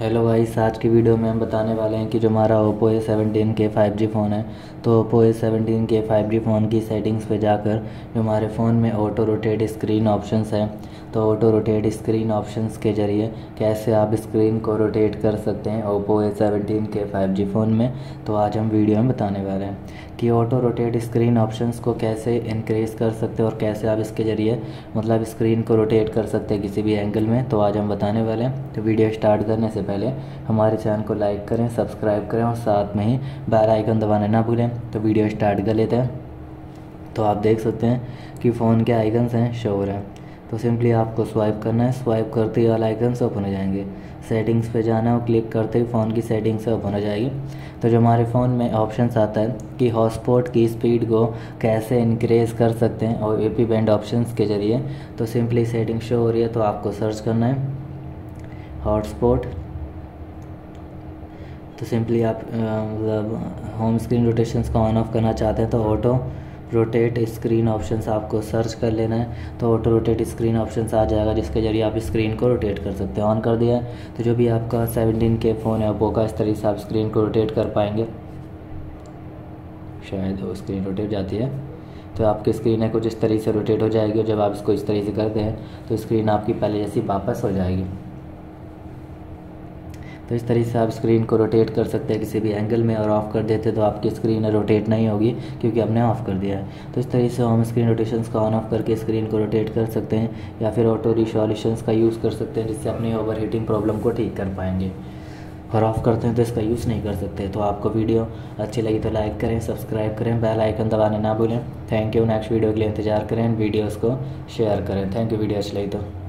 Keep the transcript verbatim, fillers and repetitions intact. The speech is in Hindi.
हेलो गाइस, आज की वीडियो में हम बताने वाले हैं कि जो हमारा Oppo A seventeen K five G phone है तो Oppo A seventeen K five G phone की सेटिंग्स पे जाकर जो हमारे फ़ोन में ऑटो रोटेट स्क्रीन ऑप्शंस हैं तो ऑटो रोटेट स्क्रीन ऑप्शंस के ज़रिए कैसे आप स्क्रीन को रोटेट कर सकते हैं Oppo A seventeen K five G phone में। तो आज हम वीडियो में बताने वाले हैं कि ऑटो रोटेट स्क्रीन ऑप्शंस को कैसे इनक्रीज़ कर सकते हैं और कैसे आप इसके ज़रिए मतलब स्क्रीन को रोटेट कर सकते हैं किसी भी एंगल में। तो आज हम बताने वाले हैं। तो वीडियो स्टार्ट करने से पहले हमारे चैनल को लाइक करें, सब्सक्राइब करें और साथ में ही बेल आइकन दबाना ना भूलें। तो वीडियो स्टार्ट कर लेते हैं। तो आप देख सकते हैं कि फ़ोन के आइकन्स हैं, शो हो रहे हैं। तो सिंपली आपको स्वाइप करना है, स्वाइप करते ही ऑल आइकन्स ओपन हो जाएंगे। सेटिंग्स पे जाना है और क्लिक करते ही फ़ोन की सेटिंग्स से ओपन हो जाएगी। तो जो हमारे फ़ोन में ऑप्शंस आता है कि हॉटस्पॉट की स्पीड को कैसे इंक्रीज़ कर सकते हैं और ए पी बैंड ऑप्शंस के ज़रिए। तो सिंपली सेटिंग शो हो रही है तो आपको सर्च करना है हॉटस्पॉट। तो सिंपली आप मतलब होम स्क्रीन रोटेशंस का ऑन ऑफ करना चाहते हैं तो ऑटो रोटेट स्क्रीन ऑप्शंस आपको सर्च कर लेना है। तो ऑटो रोटेट स्क्रीन ऑप्शंस आ जाएगा जिसके जरिए आप स्क्रीन को रोटेट कर सकते हैं। ऑन कर दिया है तो जो भी आपका सेवनटीन K फ़ोन है Oppo का, इस तरीके से आप स्क्रीन को रोटेट कर पाएंगे। शायद वो स्क्रीन रोटेट जाती है तो आपकी स्क्रीन है कुछ इस तरीके से रोटेट हो जाएगी और जब आप इसको इस तरीके से करते हैं तो स्क्रीन आपकी पहले जैसी वापस हो जाएगी। तो इस तरीके से आप स्क्रीन को रोटेट कर सकते हैं किसी भी एंगल में। और ऑफ़ कर देते तो आपकी स्क्रीन रोटेट नहीं होगी क्योंकि हमने ऑफ़ कर दिया है। तो इस तरीके से होम स्क्रीन रोटेशंस का ऑन ऑफ़ करके स्क्रीन को रोटेट कर सकते हैं या फिर ऑटो रिसोल्यूशंस का यूज़ कर सकते हैं जिससे अपनी ओवर हीटिंग प्रॉब्लम को ठीक कर पाएंगे। और ऑफ़ करते हैं तो इसका यूज़ नहीं कर सकते। तो आपको वीडियो अच्छी लगी तो लाइक करें, सब्सक्राइब करें, बेल आइकन दबाने ना भूलें। Thank you. नेक्स्ट वीडियो के लिए इंतजार करें, वीडियोज़ को शेयर करें। Thank you. वीडियो अच्छी लगी तो।